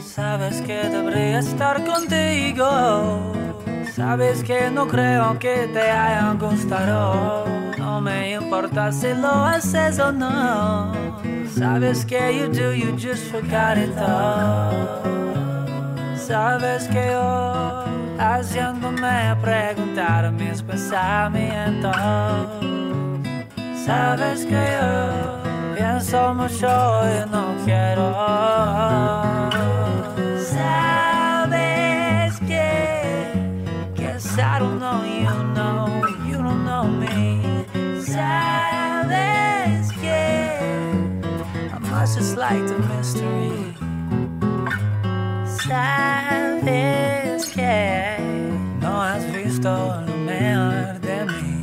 Sabes que debería estar contigo. Sabes que no creo que te haya gustado. No me importa si lo haces o no. Sabes que you do, you just forgot it all. Sabes que yo, haciéndome preguntar mis pensamientos. Sabes que yo pienso mucho y no quiero. Sabes que I don't know you, no, you don't know me. Sabes que I'm much just like the mystery. Sabes que no has visto lo mejor de mí.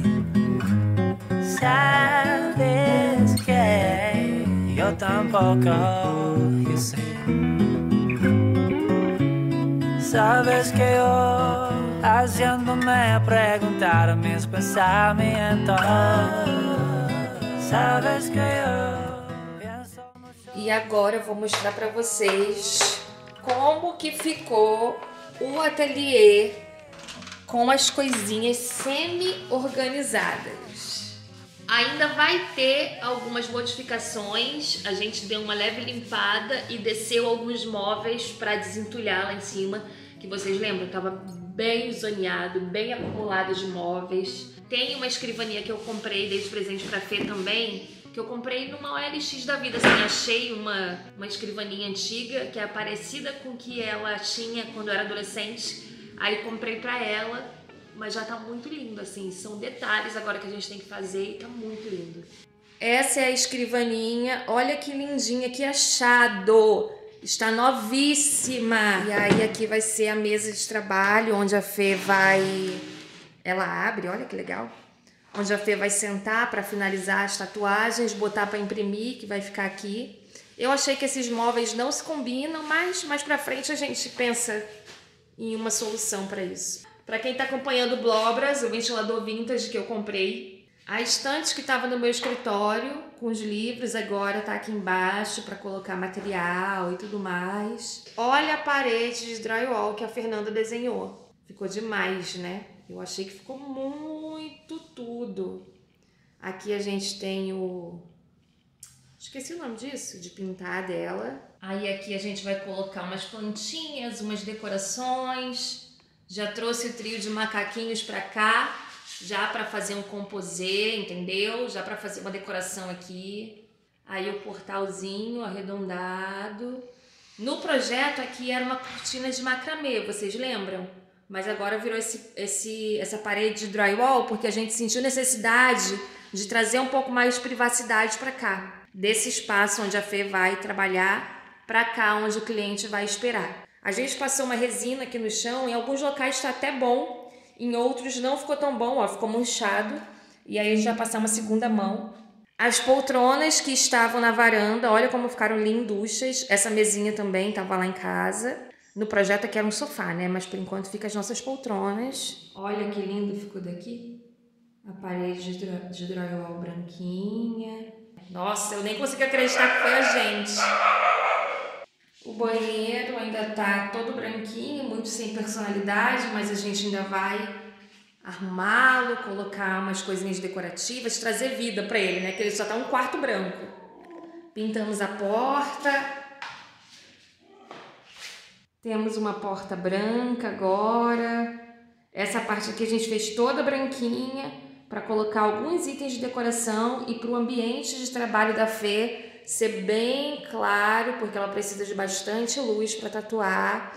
Sabes que yo tampoco, you see. Sabes que yo, haciéndome preguntar mis pensamientos. Sabes que eu penso muito... E agora eu vou mostrar pra vocês como que ficou o ateliê com as coisinhas semi-organizadas. Ainda vai ter algumas modificações. A gente deu uma leve limpada e desceu alguns móveis pra desentulhar lá em cima, que vocês lembram, tava bem zoneado, bem acumulado de móveis. Tem uma escrivaninha que eu comprei, dei de presente pra Fê também, que eu comprei numa OLX da vida, assim, achei uma escrivaninha antiga, que é parecida com o que ela tinha quando eu era adolescente, aí comprei pra ela, mas já tá muito lindo, assim, são detalhes agora que a gente tem que fazer e tá muito lindo. Essa é a escrivaninha, olha que lindinha, que achado! Está novíssima! E aí aqui vai ser a mesa de trabalho, onde a Fê vai... Ela abre, olha que legal! Onde a Fê vai sentar para finalizar as tatuagens, botar para imprimir, que vai ficar aqui. Eu achei que esses móveis não se combinam, mas mais para frente a gente pensa em uma solução para isso. Para quem está acompanhando o Blobras, o ventilador vintage que eu comprei. A estante que estava no meu escritório, com os livros, agora tá aqui embaixo para colocar material e tudo mais. Olha a parede de drywall que a Fernanda desenhou. Ficou demais, né? Eu achei que ficou muito tudo. Aqui a gente tem o... Esqueci o nome disso, de pintar dela. Aí aqui a gente vai colocar umas plantinhas, umas decorações. Já trouxe o trio de macaquinhos pra cá. Já pra fazer um composê, entendeu? Já pra fazer uma decoração aqui. Aí o portalzinho arredondado. No projeto aqui era uma cortina de macramê, vocês lembram? Mas agora virou essa parede de drywall porque a gente sentiu necessidade de trazer um pouco mais de privacidade pra cá. Desse espaço onde a Fê vai trabalhar, pra cá onde o cliente vai esperar. A gente passou uma resina aqui no chão, em alguns locais tá até bom. Em outros não ficou tão bom, ó, ficou manchado. E aí a gente vai passar uma segunda mão. As poltronas que estavam na varanda, olha como ficaram linduchas. Essa mesinha também estava lá em casa. No projeto aqui era um sofá, né? Mas por enquanto fica as nossas poltronas. Olha que lindo ficou daqui. A parede de drywall branquinha. Nossa, eu nem consigo acreditar que foi a gente. O banheiro ainda tá todo branquinho, muito sem personalidade, mas a gente ainda vai arrumá-lo, colocar umas coisinhas decorativas, trazer vida pra ele, né? Que ele só tá um quarto branco. Pintamos a porta. Temos uma porta branca agora. Essa parte aqui a gente fez toda branquinha pra colocar alguns itens de decoração e pro ambiente de trabalho da Fê ser bem claro, porque ela precisa de bastante luz para tatuar.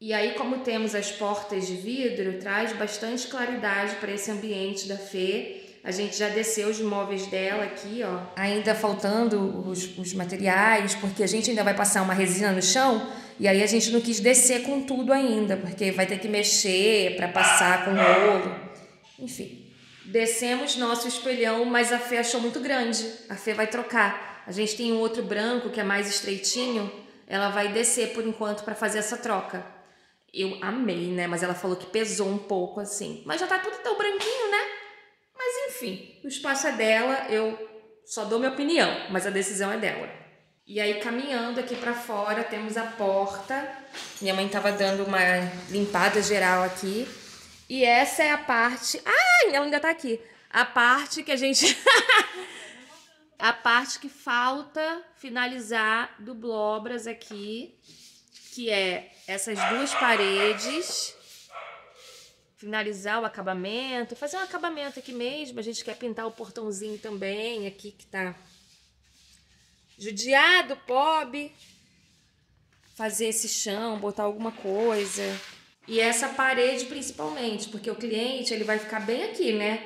E aí, como temos as portas de vidro, traz bastante claridade para esse ambiente da Fê. A gente já desceu os móveis dela aqui, ó. Ainda faltando os materiais, porque a gente ainda vai passar uma resina no chão, e aí a gente não quis descer com tudo ainda, porque vai ter que mexer para passar com o rolo. Enfim, descemos nosso espelhão, mas a Fê achou muito grande. A Fê vai trocar. A gente tem um outro branco que é mais estreitinho, ela vai descer por enquanto para fazer essa troca. Eu amei, né? Mas ela falou que pesou um pouco assim. Mas já tá tudo tão branquinho, né? Mas enfim, o espaço é dela, eu só dou minha opinião, mas a decisão é dela. E aí, caminhando aqui pra fora, temos a porta. Minha mãe tava dando uma limpada geral aqui. E essa é a parte... Ai, ela ainda tá aqui. A parte que a gente... a parte que falta finalizar do Blobras aqui, que é essas duas paredes. Finalizar o acabamento. Fazer um acabamento aqui mesmo. A gente quer pintar o portãozinho também aqui que tá... judiado, pobre, fazer esse chão, botar alguma coisa. E essa parede principalmente, porque o cliente ele vai ficar bem aqui, né?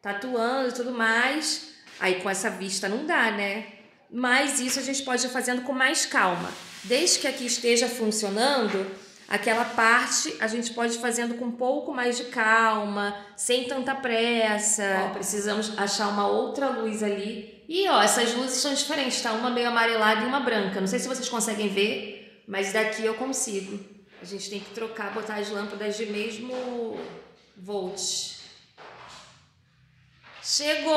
Tatuando e tudo mais. Aí com essa vista não dá, né? Mas isso a gente pode ir fazendo com mais calma. Desde que aqui esteja funcionando, aquela parte a gente pode ir fazendo com um pouco mais de calma, sem tanta pressa. Ó, precisamos achar uma outra luz ali. E ó, essas luzes são diferentes, tá? Uma meio amarelada e uma branca. Não sei se vocês conseguem ver, mas daqui eu consigo. A gente tem que trocar, botar as lâmpadas de mesmo volt. Chegou!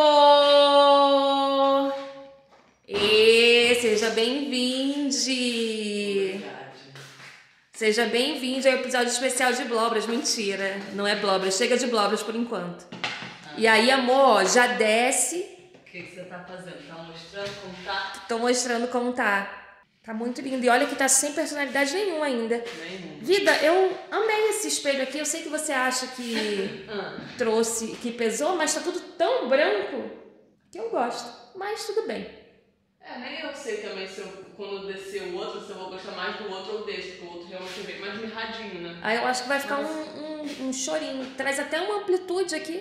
E seja bem-vinde! Seja bem-vinde ao episódio especial de Blobras. Mentira, não é Blobras. Chega de Blobras por enquanto. E aí, amor, já desce... O que você tá fazendo? Tá mostrando como tá? Tô mostrando como tá. Tá muito lindo. E olha que tá sem personalidade nenhuma ainda. Nenhuma. Vida, eu amei esse espelho aqui. Eu sei que você acha que trouxe, que pesou, mas tá tudo tão branco que eu gosto. Mas tudo bem. É, nem eu sei também se eu, quando descer o outro, se eu vou gostar mais do outro ou desse, porque o outro realmente é bem mais mirradinho, né? Aí eu acho que vai ficar um chorinho. Traz até uma amplitude aqui.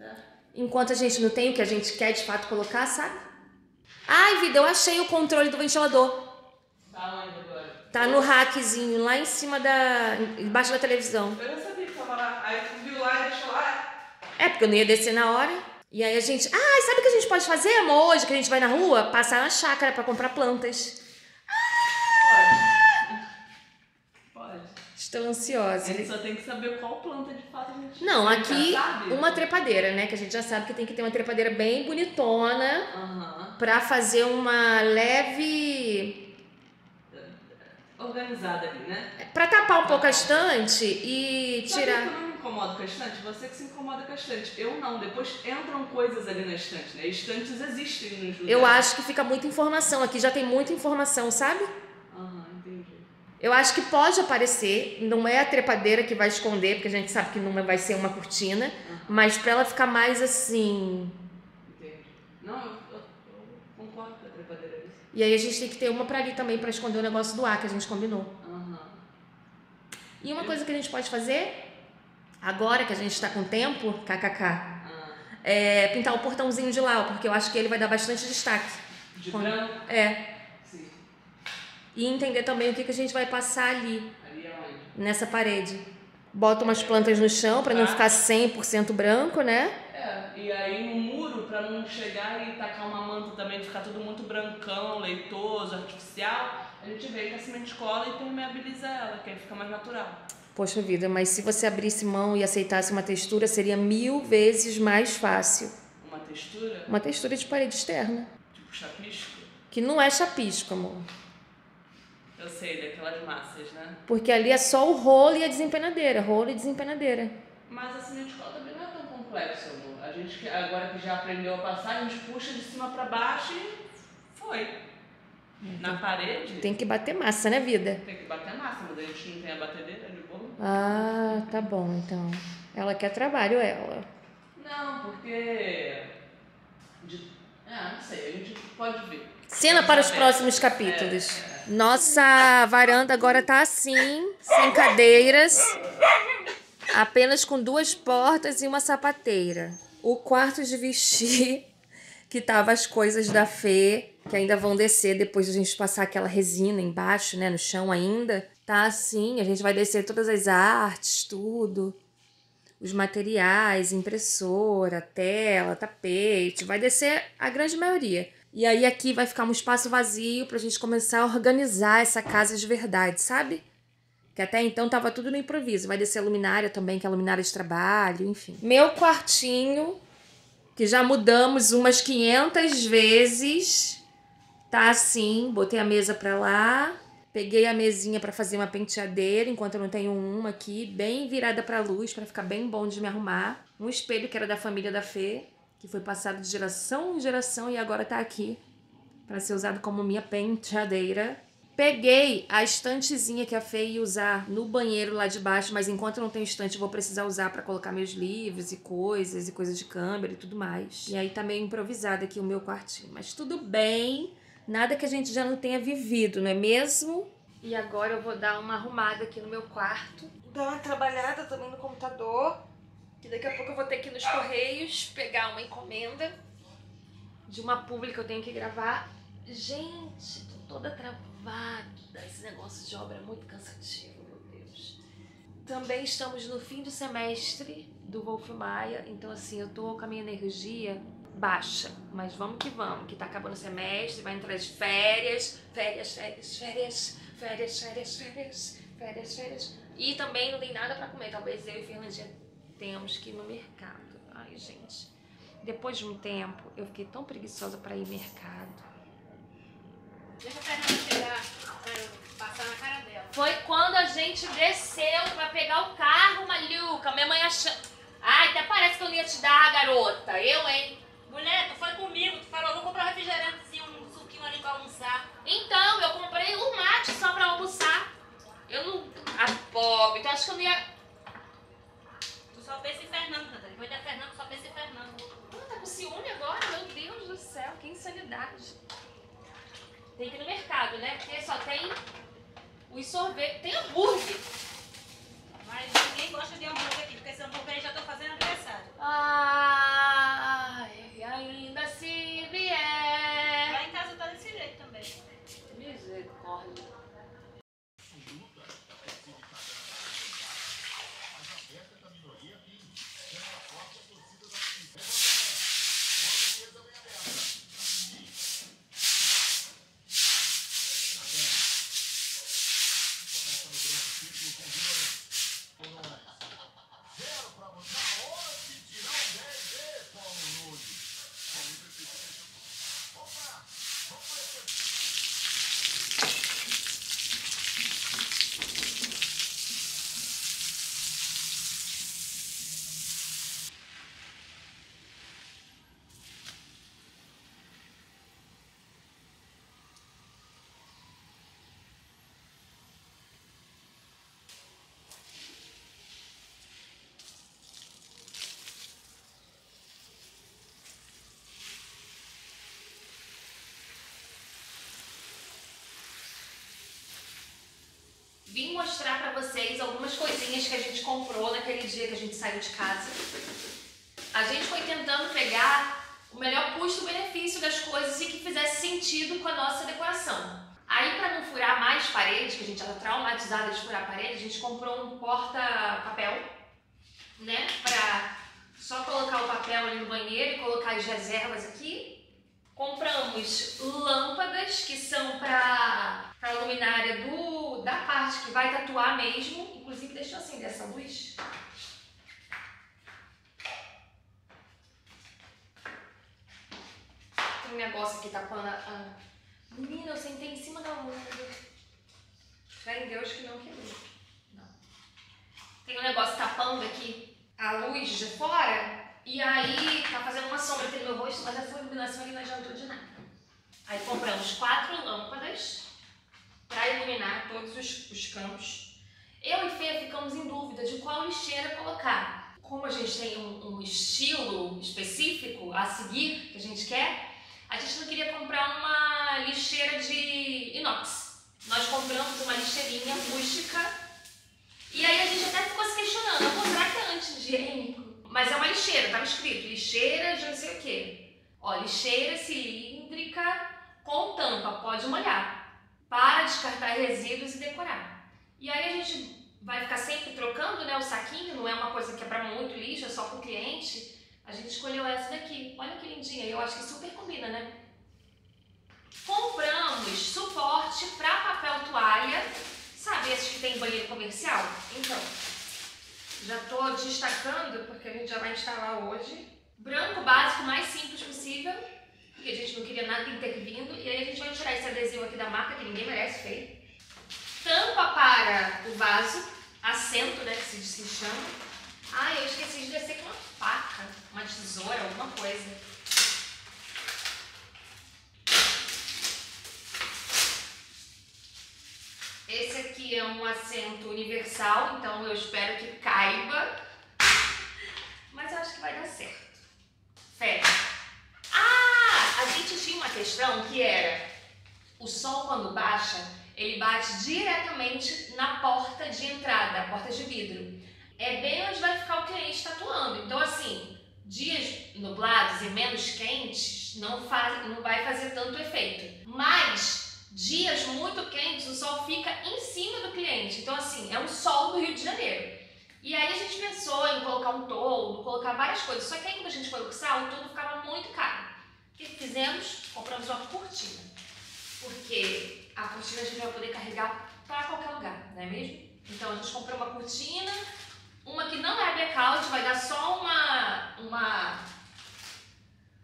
É. Enquanto a gente não tem o que a gente quer de fato colocar, sabe? Ai, vida, eu achei o controle do ventilador. Tá onde agora? Tá no rackzinho, lá em cima da... embaixo da televisão. Eu não sabia que tava lá. Aí tu viu lá e deixou lá. É, porque eu não ia descer na hora. E aí a gente... Ai, sabe o que a gente pode fazer, amor? Hoje que a gente vai na rua, passar na chácara pra comprar plantas. Estou ansiosa. Ele só tem que saber qual planta de fato a gente... Não, aqui uma trepadeira, né? Que a gente já sabe que tem que ter uma trepadeira bem bonitona. Uhum. Pra fazer uma leve... organizada ali, né? Pra tapar um pouco a estante e tirar... Sabe que eu não me incomodo com a estante? Você que se incomoda com a estante. Eu não. Depois entram coisas ali na estante, né? Estantes existem nos lugares. Eu acho que fica muita informação. Aqui já tem muita informação, sabe? Eu acho que pode aparecer, não é a trepadeira que vai esconder, porque a gente sabe que não vai ser uma cortina, mas pra ela ficar mais assim... Entendi. Não, eu concordo com a trepadeira. E aí a gente tem que ter uma pra ali também, pra esconder o negócio do ar, que a gente combinou. Uhum. E uma coisa que a gente pode fazer, agora que a gente tá com tempo, é pintar o portãozinho de lá, porque eu acho que ele vai dar bastante destaque. De branco? É. E entender também o que a gente vai passar ali. Ali aonde? Nessa parede. Bota umas plantas no chão pra não ficar 100% branco, né? É, e aí no muro pra não chegar e tacar uma manta também, de ficar tudo muito brancão, leitoso, artificial, a gente vem com a semente cola e permeabiliza ela, que aí fica mais natural. Poxa vida, mas se você abrisse mão e aceitasse uma textura, seria 1000 vezes mais fácil. Uma textura? Uma textura de parede externa. Tipo chapisco? Que não é chapisco, amor. Eu sei, daquelas massas, né? Porque ali é só o rolo e a desempenadeira, rolo e desempenadeira. Mas a semente cola também não é tão complexo, amor. A gente, agora que já aprendeu a passar, a gente puxa de cima pra baixo e foi. Então, na parede... Tem que bater massa, né, vida? Tem que bater massa, mas a gente não tem a batedeira de bolo. Ah, tá bom, então. Ela quer trabalho, ela. Não, porque... Ah, não sei, a gente pode ver. Cena para os próximos capítulos. Nossa varanda agora tá assim, sem cadeiras, apenas com duas portas e uma sapateira. O quarto de vestir, que tava as coisas da Fê, que ainda vão descer depois de a gente passar aquela resina embaixo, né, no chão ainda. Tá assim, a gente vai descer todas as artes, tudo. Os materiais, impressora, tela, tapete, vai descer a grande maioria. E aí aqui vai ficar um espaço vazio pra gente começar a organizar essa casa de verdade, sabe? Que até então tava tudo no improviso. Vai descer a luminária também, que é a luminária de trabalho, enfim. Meu quartinho, que já mudamos umas 500 vezes, tá assim, botei a mesa pra lá, peguei a mesinha pra fazer uma penteadeira, enquanto eu não tenho uma aqui, bem virada pra luz, pra ficar bem bom de me arrumar. Um espelho que era da família da Fê, que foi passado de geração em geração e agora tá aqui, pra ser usado como minha penteadeira. Peguei a estantezinha que a Fê ia usar no banheiro lá de baixo, mas enquanto eu não tenho estante, eu vou precisar usar pra colocar meus livros e coisas de câmera e tudo mais. E aí tá meio improvisado aqui o meu quartinho, mas tudo bem, nada que a gente já não tenha vivido, não é mesmo? E agora eu vou dar uma arrumada aqui no meu quarto. Dar uma trabalhada também no computador, que daqui a pouco eu vou ter que ir nos Correios pegar uma encomenda de uma publi que eu tenho que gravar. Gente, tô toda travada, esse negócio de obra é muito cansativo, meu Deus. Também estamos no fim do semestre do Wolf Maia, então assim, eu tô com a minha energia baixa, mas vamos, que tá acabando o semestre, vai entrar as férias. E também não tem nada pra comer, talvez eu e Fernandinha tenhamos que ir no mercado. Ai, gente, depois de um tempo, eu fiquei tão preguiçosa pra ir ao mercado. Deixa a Fernanda pegar, passar na cara dela. Foi quando a gente desceu pra pegar o carro, maluca. Minha mãe achando... Ai, até parece que eu não ia te dar, garota. Eu, hein? Mulher, tu foi comigo. Tu falou, vou comprar refrigerante, um suquinho ali pra almoçar. Então, eu comprei um mate só pra almoçar. Eu não... Ah, pobre. Então acho que eu não ia... Tu só pensa em Fernando, Natália. Depois da Fernanda, só pensa em Fernando. Tu tá com ciúme agora? Meu Deus do céu, que insanidade. Tem que ir no mercado, né? Porque só tem os sorvetes. Tem hambúrguer. Mas ninguém gosta de hambúrguer aqui, porque esse hambúrguer eu já tô fazendo aniversário. Ah, e ainda se vier. Lá em casa tá desse jeito também. Misericórdia. Vim mostrar pra vocês algumas coisinhas que a gente comprou naquele dia que a gente saiu de casa. A gente foi tentando pegar o melhor custo-benefício das coisas e que fizesse sentido com a nossa decoração. Aí, pra não furar mais paredes, que a gente estava traumatizada de furar paredes, a gente comprou um porta-papel, né? Pra só colocar o papel ali no banheiro e colocar as reservas aqui. Compramos lâmpadas, que são pra luminária da parte que vai tatuar mesmo. Inclusive, deixa eu acender essa luz. Tem um negócio aqui tapando a... Menina, eu sentei em cima da lâmpada. Fé em Deus que não quebrou. Não. Tem um negócio tapando aqui a luz de fora. E aí, tá fazendo uma sombra aqui no meu rosto, mas essa iluminação ali não adiantou de nada. Aí compramos 4 lâmpadas para iluminar todos os cantos. Eu e Fê ficamos em dúvida de qual lixeira colocar. Como a gente tem um estilo específico a seguir, que a gente quer, a gente não queria comprar uma lixeira de inox. Nós compramos uma lixeirinha rústica e aí a gente até ficou se questionando, pô, será que é anti-higiênico? Mas é uma lixeira, tava escrito lixeira de não sei o que. Ó, lixeira cilíndrica com tampa, pode molhar, para descartar resíduos e decorar. E aí a gente vai ficar sempre trocando, né, o saquinho, não é uma coisa que é para muito lixo, é só para o cliente. A gente escolheu essa daqui, olha que lindinha, eu acho que super combina, né? Compramos suporte para papel toalha, sabe esses que tem em banheiro comercial? Então, já tô destacando porque a gente já vai instalar hoje. Branco básico, mais simples possível. porque a gente não queria nada intervindo. E aí a gente vai tirar esse adesivo aqui da marca, que ninguém merece, feio. Tampa para o vaso, assento, né, que se chama. Ah, eu esqueci de descer com uma faca, uma tesoura, alguma coisa. Esse aqui é um assento universal, então eu espero que caiba. Mas eu acho que vai dar certo. Fé. Ah, a gente tinha uma questão que era... O sol, quando baixa, ele bate diretamente na porta de entrada, a porta de vidro. É bem onde vai ficar o cliente tatuando. Então, assim, dias nublados e menos quentes não vai fazer tanto efeito. Mas... dias muito quentes, o sol fica em cima do cliente. Então, assim, é um sol do Rio de Janeiro. E aí a gente pensou em colocar um toldo, colocar várias coisas. Só que aí, quando a gente foi luxar, o toldo ficava muito caro. O que fizemos? Compramos uma cortina. Porque a cortina a gente vai poder carregar para qualquer lugar, não é mesmo? Então, a gente comprou uma cortina. Uma que não é blackout, vai dar só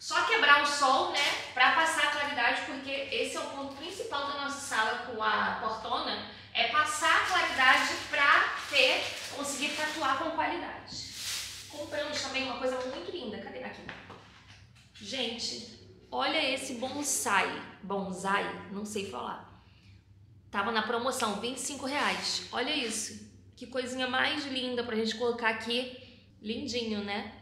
só quebrar o sol, né, para passar a claridade, porque esse é o ponto principal da nossa sala com a portona, é passar a claridade para conseguir tatuar com qualidade. Compramos também uma coisa muito linda, cadê? Aqui. Gente, olha esse bonsai, não sei falar, tava na promoção, R$25, olha isso, que coisinha mais linda pra gente colocar aqui, lindinho, né?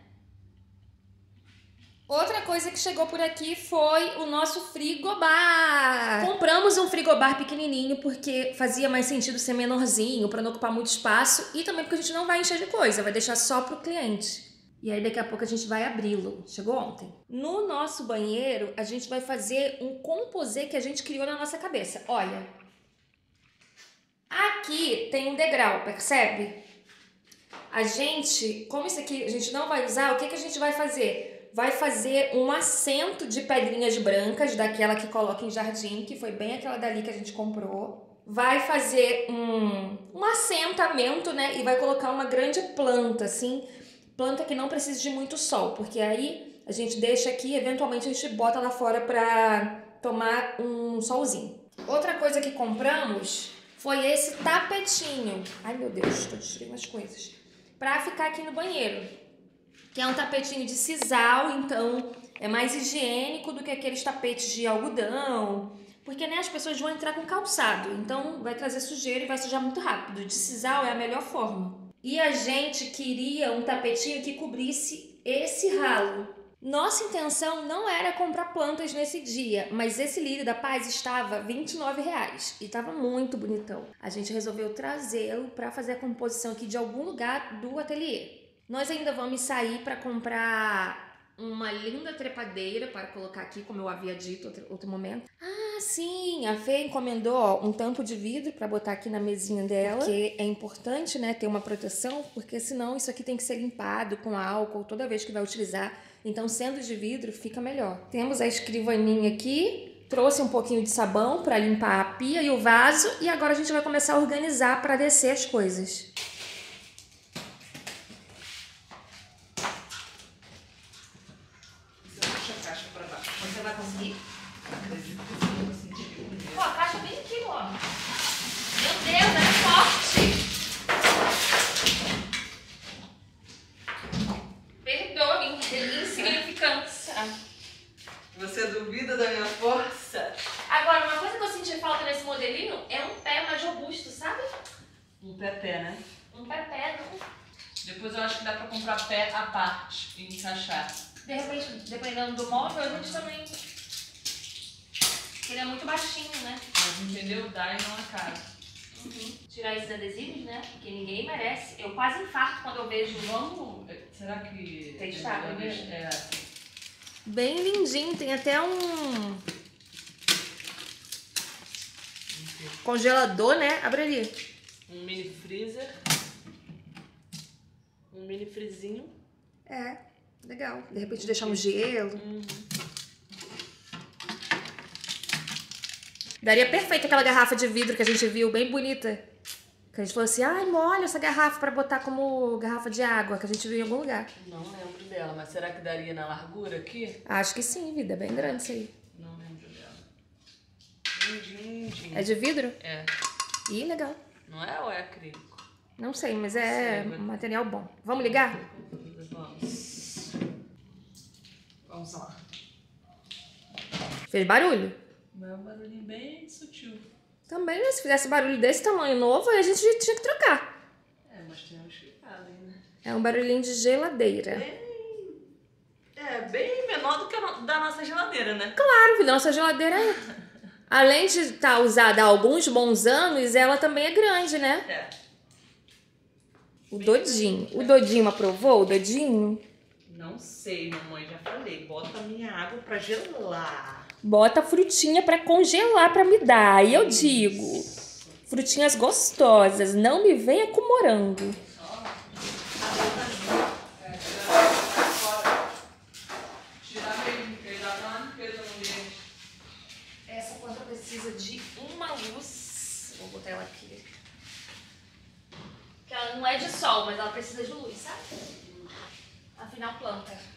Outra coisa que chegou por aqui foi o nosso frigobar. Compramos um frigobar pequenininho porque fazia mais sentido ser menorzinho, para não ocupar muito espaço e também porque a gente não vai encher de coisa, vai deixar só pro cliente. E aí daqui a pouco a gente vai abri-lo. Chegou ontem. No nosso banheiro, a gente vai fazer um composê que a gente criou na nossa cabeça. Olha. Aqui tem um degrau, percebe? A gente, como isso aqui a gente não vai usar, o que a gente vai fazer? Vai fazer um assento de pedrinhas brancas, daquela que coloca em jardim, que foi bem aquela dali que a gente comprou. Vai fazer um assentamento, né? E vai colocar uma grande planta, assim. Planta que não precisa de muito sol, porque aí a gente deixa aqui, eventualmente a gente bota lá fora pra tomar um solzinho. Outra coisa que compramos foi esse tapetinho. Ai, meu Deus, tô destruindo as coisas. Pra ficar aqui no banheiro. Que é um tapetinho de sisal, então é mais higiênico do que aqueles tapetes de algodão. Porque, né, as pessoas vão entrar com calçado, então vai trazer sujeira e vai sujar muito rápido. De sisal é a melhor forma. E a gente queria um tapetinho que cobrisse esse ralo. Nossa intenção não era comprar plantas nesse dia, mas esse lírio da paz estava R$29 e estava muito bonitão. A gente resolveu trazê-lo para fazer a composição aqui de algum lugar do ateliê. Nós ainda vamos sair para comprar uma linda trepadeira para colocar aqui, como eu havia dito outro momento. Ah, sim! A Fê encomendou, ó, um tampo de vidro para botar aqui na mesinha dela. Porque é importante, né, ter uma proteção, porque senão isso aqui tem que ser limpado com álcool toda vez que vai utilizar. Então, sendo de vidro, fica melhor. Temos a escrivaninha aqui. Trouxe um pouquinho de sabão para limpar a pia e o vaso. E agora a gente vai começar a organizar para descer as coisas. De repente, dependendo do móvel, a gente também... Ele é muito baixinho, né? Mas entendeu? Dá e não é caro. Uhum. Tirar esses adesivos, né? Porque ninguém merece. Eu quase infarto quando eu vejo o nome. Será que... Testar, né? Bem lindinho. Tem até um... Congelador, né? Abre ali. Um mini freezer. Um mini frizinho. É. Legal. De repente deixar um gelo. Daria perfeito aquela garrafa de vidro que a gente viu, bem bonita. Que a gente falou assim, ai, molha essa garrafa pra botar como garrafa de água, que a gente viu em algum lugar. Não lembro dela, mas será que daria na largura aqui? Acho que sim, vida, é bem grande isso aí. Não lembro dela. É de vidro? É. Ih, legal. Não é ou é acrílico? Não sei, mas é um material bom. Vamos ligar? Vamos. Vamos lá. Fez barulho? É um barulhinho bem sutil. Também, né? Se fizesse barulho desse tamanho novo, a gente tinha que trocar. É, mas temos que ficar, né? É um barulhinho de geladeira. Bem menor do que a da nossa geladeira, né? Claro, da nossa geladeira é. Além de estar usada há alguns bons anos, ela também é grande, né? É. O bem Dodinho. Bem. O Dodinho aprovou? O Dodinho? Não sei, mamãe. Já falei. Bota a minha água pra gelar. Bota frutinha pra congelar pra me dar. E eu digo, frutinhas gostosas, não me venha com morango. Essa planta precisa de uma luz. Vou botar ela aqui. Porque ela não é de sol, mas ela precisa de luz, sabe? Afinal, planta.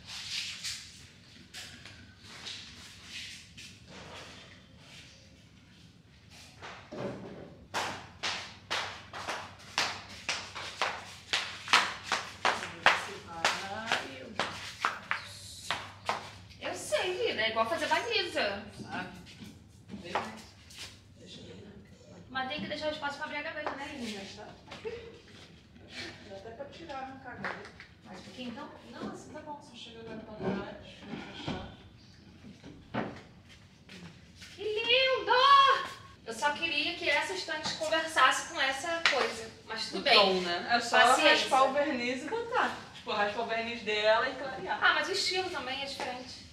Raspar o verniz e botar. Tipo, raspar o verniz dela e clarear. Ah, mas o estilo também é diferente.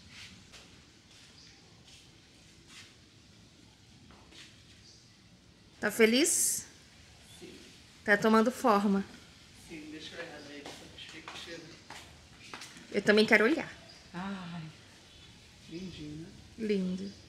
Tá feliz? Sim. Tá tomando forma. Sim, deixa eu olhar aí. Eu também quero olhar. Ai, lindinho, né? Lindo.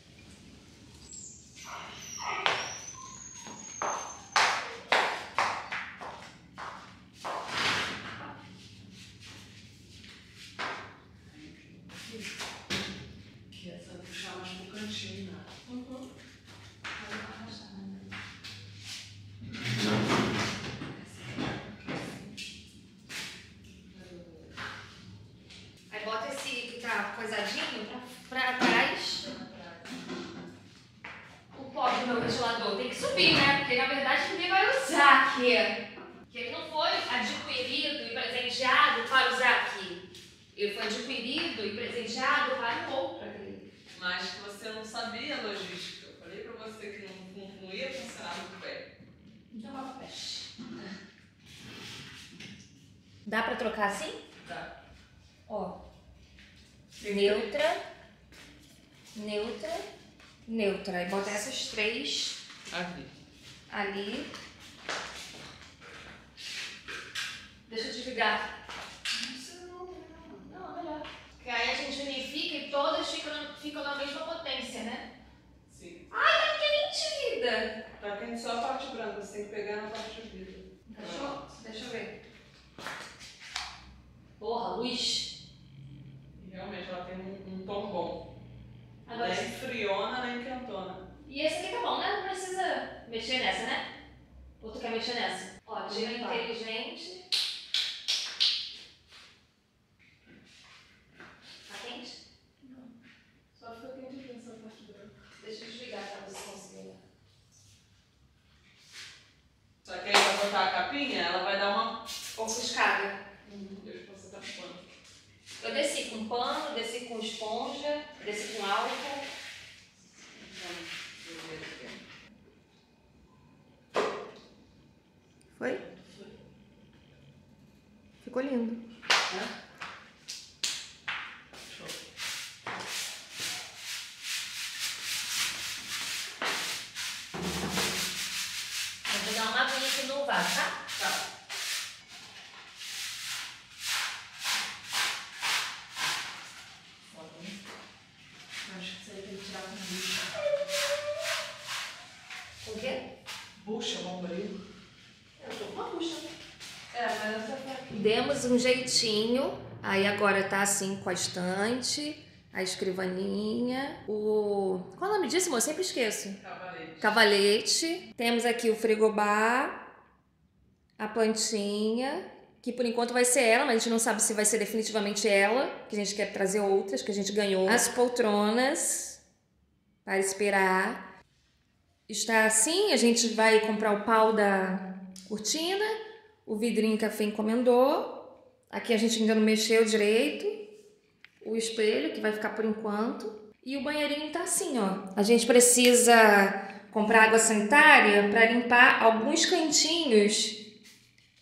Dá pra trocar assim? Tá. Ó. Neutra. Neutra. Neutra. E bota essas três. Aqui. Ali. Deixa eu desligar. Não, melhor. Porque aí a gente unifica e todas ficam na mesma potência, né? Sim. Ai, tá quente, vida! Tá quente só a parte branca. Você tem que pegar na parte branca. Encaixou? Deixa eu ver. Porra, luz! Realmente, ela tem um tom bom. Agora, nem friona, nem quentona. E esse aqui tá bom, né? Não precisa mexer nessa, né? Ou tu quer mexer nessa? Ó, tira inteligente. Tá quente? Não. Só fica quente aqui nessa parte branca. Deixa eu desligar pra você conseguir olhar. Só que aí, pra botar a capinha, ela vai dar uma ofuscada. Eu desci com pano, desci com esponja, desci com álcool. Foi? Ficou lindo. É? Show. Vou dar uma aguinha aqui no vaso, tá? Tá. Eu sou uma bucha. É, mas eu sou fraquinha. Demos um jeitinho. Aí agora tá assim com a estante, a escrivaninha, o... Qual é o nome disso, amor? Eu sempre esqueço. Cavalete. Cavalete. Temos aqui o frigobar, a plantinha, que por enquanto vai ser ela, mas a gente não sabe se vai ser definitivamente ela, que a gente quer trazer outras, que a gente ganhou. As poltronas, para esperar. Está assim, a gente vai comprar o pau da cortina, o vidrinho que a Fê encomendou. Aqui a gente ainda não mexeu direito. O espelho, que vai ficar por enquanto. E o banheirinho tá assim, ó. A gente precisa comprar água sanitária para limpar alguns cantinhos.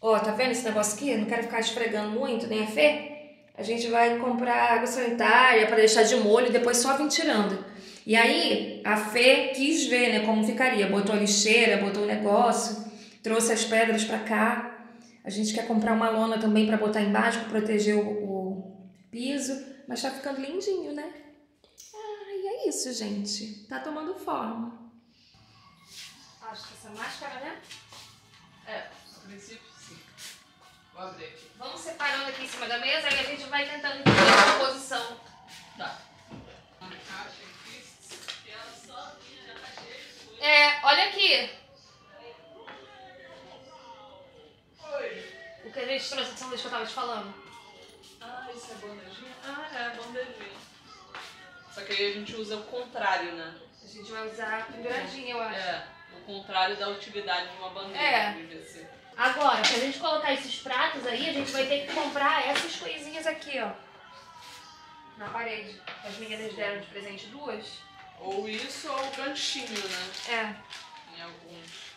Ó, tá vendo esse negócio aqui? Não quero ficar esfregando muito, nem a Fê. A gente vai comprar água sanitária para deixar de molho e depois só vir tirando. E aí, a Fê quis ver, né, como ficaria. Botou a lixeira, botou o negócio, trouxe as pedras para cá. A gente quer comprar uma lona também para botar embaixo, para proteger o piso. Mas tá ficando lindinho, né? Ai, é isso, gente. Tá tomando forma. Acho que essa máscara, né? É, a princípio, sim. Vou abrir aqui. Vamos separando aqui em cima da mesa e a gente vai tentando entender a posição. Tá. Uma caixa aqui, que ela sozinha já tá cheia de coisa. É, olha aqui. O que a gente trouxe são das que eu tava te falando. Ah, isso é bandejinha? Ah, é, bandejinha. Só que aí a gente usa o contrário, né? A gente vai usar a penduradinha, eu acho. É, o contrário da utilidade de uma bandeja. É. Assim. Agora, pra gente colocar esses pratos aí, a gente vai ter que comprar essas coisinhas aqui, ó. Na parede. As meninas deram de presente duas. Ou isso, ou o ganchinho, né? É. Em alguns.